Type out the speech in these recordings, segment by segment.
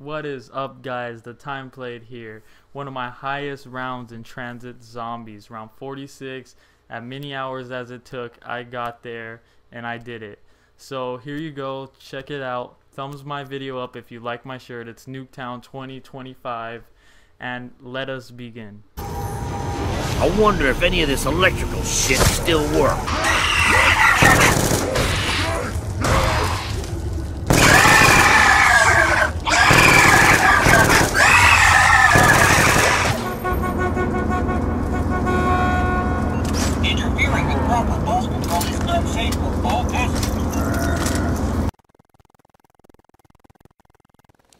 What is up, guys? The time played here. One of my highest rounds in Transit Zombies, round 46. As many hours as it took, I got there and I did it. So here you go, check it out. Thumbs my video up if you like my shirt. It's Nuketown 2025, and let us begin. I wonder if any of this electrical shit still works.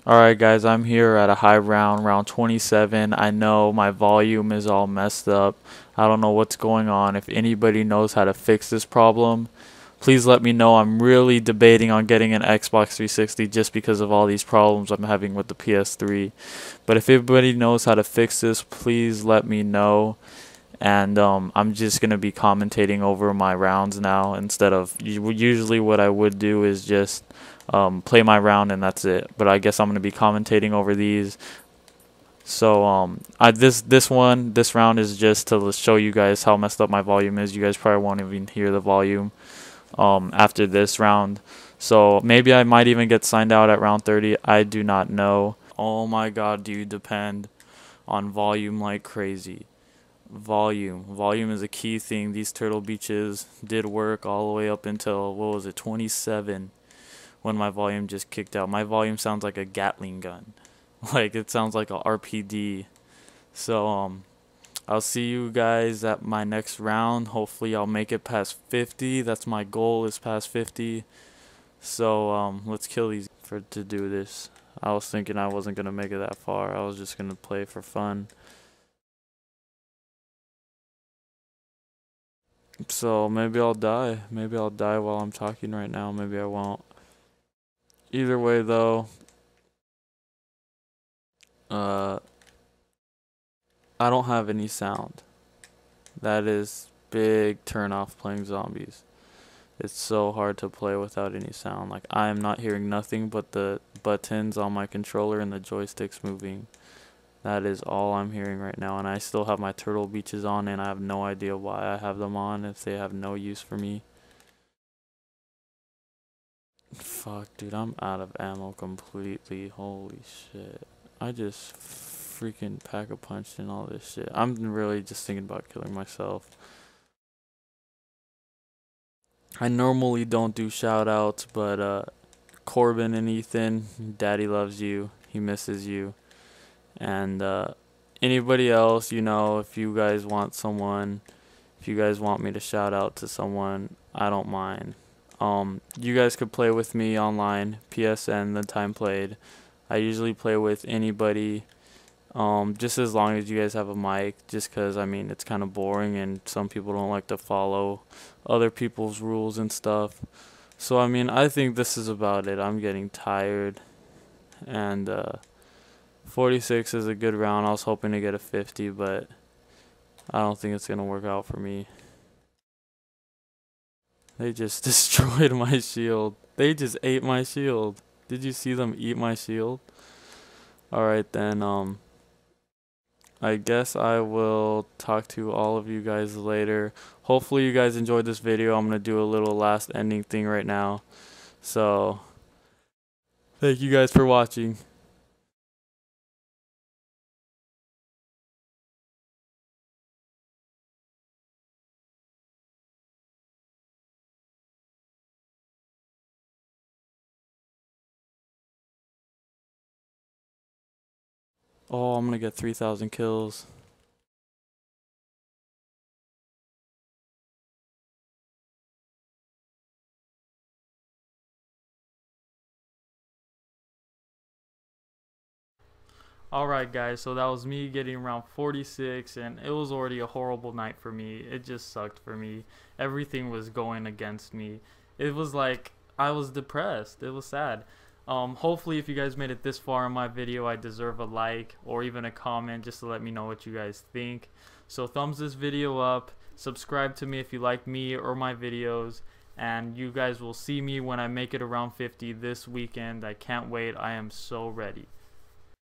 Alright guys, I'm here at a high round, round 27. I know my volume is all messed up. I don't know what's going on. If anybody knows how to fix this problem, please let me know. I'm really debating on getting an Xbox 360 just because of all these problems I'm having with the PS3. But if everybody knows how to fix this, please let me know. And I'm just going to be commentating over my rounds now instead of... Usually what I would do is just... play my round and that's it, but I guess I'm gonna be commentating over these. So this round is just to show you guys how messed up my volume is. You guys probably won't even hear the volume after this round, so maybe I might even get signed out at round 30. I do not know. Oh my god, do you depend on volume like crazy? Volume is a key thing. These Turtle Beaches did work all the way up until, what was it, 27, when my volume just kicked out. My volume sounds like a Gatling gun. Like, it sounds like a RPD. So, I'll see you guys at my next round. Hopefully, I'll make it past 50. That's my goal, is past 50. So, let's kill these to do this. I was thinking I wasn't going to make it that far. I was just going to play for fun. So, maybe I'll die. Maybe I'll die while I'm talking right now. Maybe I won't. Either way, though, I don't have any sound. That is big turnoff playing zombies. It's so hard to play without any sound. Like, I am not hearing nothing but the buttons on my controller and the joysticks moving. That is all I'm hearing right now, and I still have my Turtle Beaches on, and I have no idea why I have them on if they have no use for me. Fuck, dude, I'm out of ammo completely. Holy shit. I just freaking pack-a-punched and all this shit. I'm really just thinking about killing myself. I normally don't do shout-outs, but Corbin and Ethan, Daddy loves you. He misses you. And anybody else, you know, if you guys want someone, if you guys want me to shout out to someone, I don't mind. You guys could play with me online, PSN, the time played. I usually play with anybody, just as long as you guys have a mic, just because, I mean, it's kind of boring and some people don't like to follow other people's rules and stuff. So, I mean, I think this is about it. I'm getting tired, and 46 is a good round. I was hoping to get a 50, but I don't think it's going to work out for me. They just destroyed my shield. They just ate my shield. Did you see them eat my shield? Alright then, I guess I will talk to all of you guys later. Hopefully you guys enjoyed this video. I'm going to do a little last ending thing right now. So, thank you guys for watching. Oh, I'm gonna get 3,000 kills. Alright guys, so that was me getting around 46, and it was already a horrible night for me. It just sucked for me. Everything was going against me. It was like, I was depressed. It was sad. Hopefully if you guys made it this far in my video, I deserve a like or even a comment just to let me know what you guys think. So thumbs this video up, subscribe to me if you like me or my videos, and you guys will see me when I make it around 50 this weekend. I can't wait. I am so ready.